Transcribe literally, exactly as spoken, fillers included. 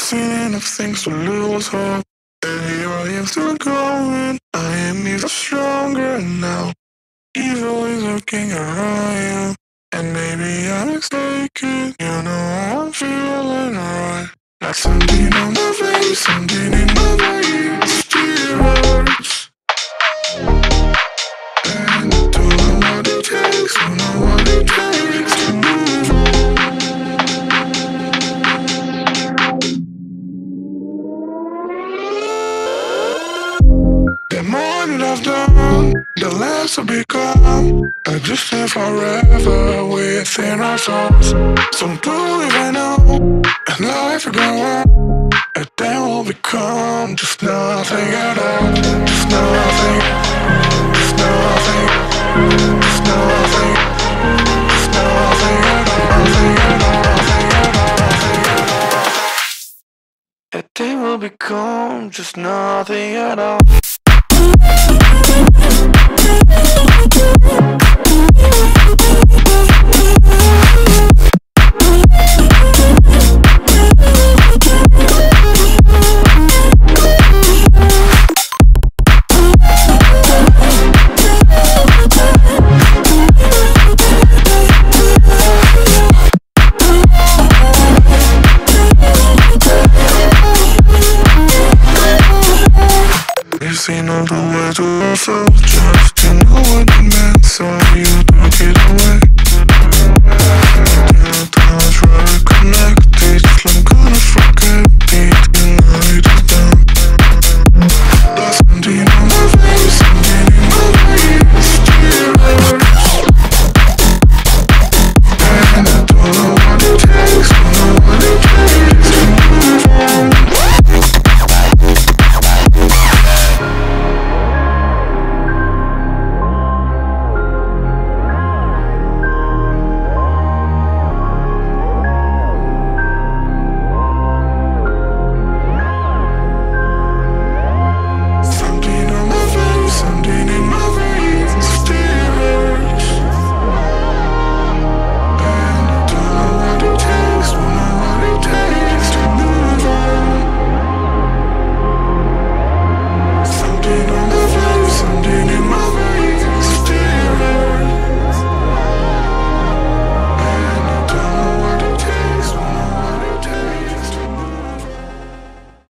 feeling of things to lose hope. And here I am still going, I am even stronger now. Evil is looking around you, and maybe I'm mistaken. You know I'm feeling right, like something on my face, something in my body still hurts. And I don't know what it takes, don't know what it takes to move on. The more that I've done, the less I've become. I just live forever within our souls. So don't even know, and life will go on, and then we'll become just nothing at all. Just nothing, just nothing, just nothing. And then we'll become just nothing at all. Seen all the way to ourselves, just